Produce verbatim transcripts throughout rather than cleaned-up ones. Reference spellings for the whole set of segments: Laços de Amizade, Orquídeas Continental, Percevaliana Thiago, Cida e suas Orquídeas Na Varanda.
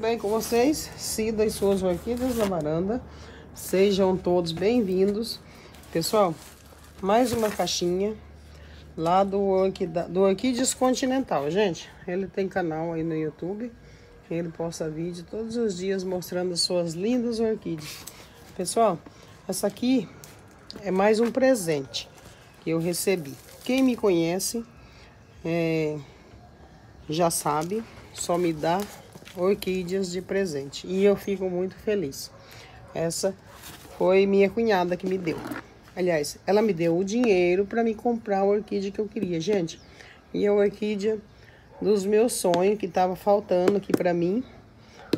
bem com vocês? Cida e suas Orquídeas na Varanda. Sejam todos bem-vindos. Pessoal, mais uma caixinha lá do, Orquida, do Orquídeas Continental. Gente, ele tem canal aí no YouTube. Ele posta vídeo todos os dias mostrando as suas lindas orquídeas. Pessoal, essa aqui é mais um presente que eu recebi. Quem me conhece é, já sabe, só me dá orquídeas de presente. E eu fico muito feliz. Essa foi minha cunhada que me deu. Aliás, ela me deu o dinheiro para me comprar a orquídea que eu queria, gente. E a orquídea dos meus sonhos que estava faltando aqui para mim.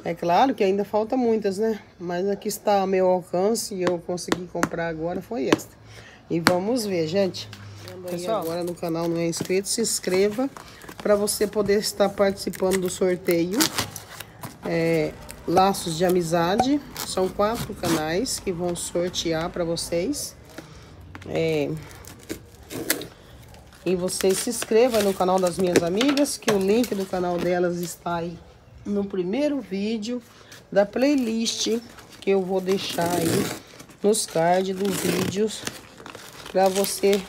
É claro que ainda falta muitas, né? Mas aqui está ao meu alcance e eu consegui comprar agora, foi esta. E vamos ver, gente. Pessoal, agora no canal não é inscrito, se inscreva para você poder estar participando do sorteio. É, Laços de Amizade. São quatro canais que vão sortear para vocês. É, e vocês se inscrevam no canal das minhas amigas, que o link do canal delas está aí no primeiro vídeo da playlist que eu vou deixar aí nos cards dos vídeos para você,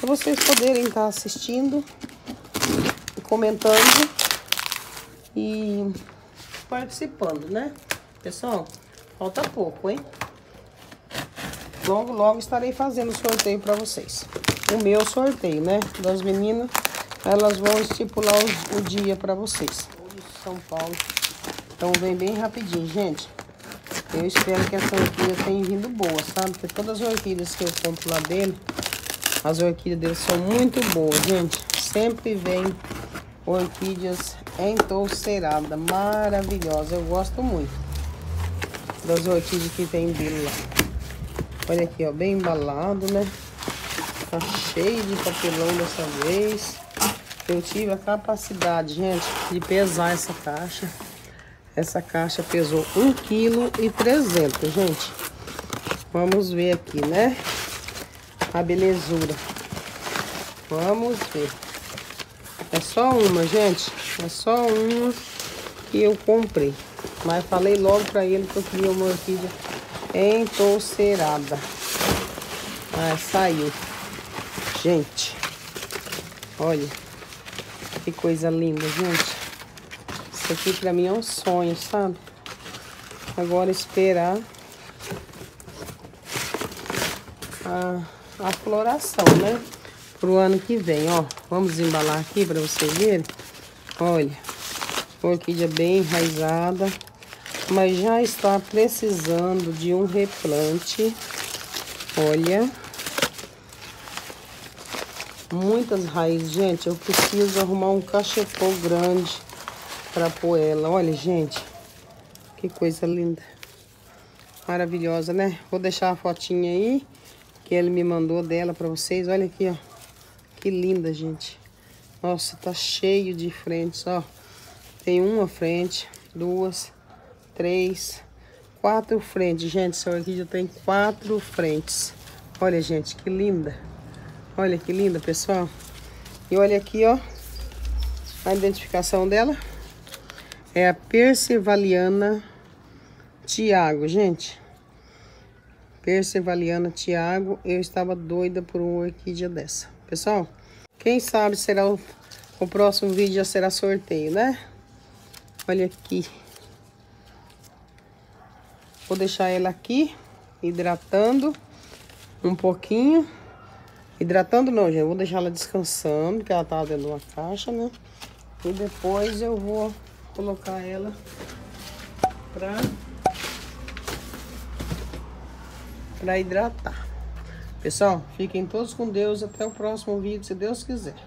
para vocês poderem estar assistindo, comentando e participando, né? Pessoal, falta pouco, hein? Logo, logo estarei fazendo o sorteio para vocês. O meu sorteio, né? Das meninas, elas vão estipular o, o dia para vocês. Hoje, São Paulo. Então, vem bem rapidinho, gente. Eu espero que essa orquídea tenha vindo boa, sabe? Porque todas as orquídeas que eu compro lá dele, as orquídeas dele são muito boas, gente. Sempre vem orquídeas entolceiradas, maravilhosas. Eu gosto muito das orquídeas que tem dele lá. Olha aqui, ó, bem embalado, né? Tá cheio de papelão dessa vez. Eu tive a capacidade, gente, de pesar essa caixa. Essa caixa pesou um vírgula três quilos, gente. Vamos ver aqui, né? A belezura. Vamos ver. É só uma, gente. É só uma que eu comprei. Mas falei logo pra ele que eu queria uma orquídea entolcerada. Ah, saiu. Gente, olha que coisa linda, gente. Isso aqui pra mim é um sonho, sabe? Agora esperar a, a floração, né? Pro ano que vem, ó. Vamos embalar aqui pra vocês verem. Olha, orquídea bem enraizada. Mas já está precisando de um replante. Olha. Muitas raízes, gente. Eu preciso arrumar um cachepô grande para pôr ela. Olha, gente. Que coisa linda. Maravilhosa, né? Vou deixar a fotinha aí que ele me mandou dela para vocês. Olha aqui, ó. Que linda, gente. Nossa, tá cheio de frentes, ó. Tem uma frente, duas... Três, quatro frentes, gente. Essa orquídea tem quatro frentes. Olha, gente, que linda. Olha que linda, pessoal. E olha aqui, ó. A identificação dela é a Percevaliana Thiago, gente. Percevaliana Thiago. Eu estava doida por uma orquídea dessa. Pessoal, quem sabe será o, o próximo vídeo já será sorteio, né? Olha aqui. Vou deixar ela aqui, hidratando um pouquinho. Hidratando não, gente. Eu vou deixar ela descansando, porque ela tá dentro de uma caixa, né? E depois eu vou colocar ela pra, pra hidratar. Pessoal, fiquem todos com Deus. Até o próximo vídeo, se Deus quiser.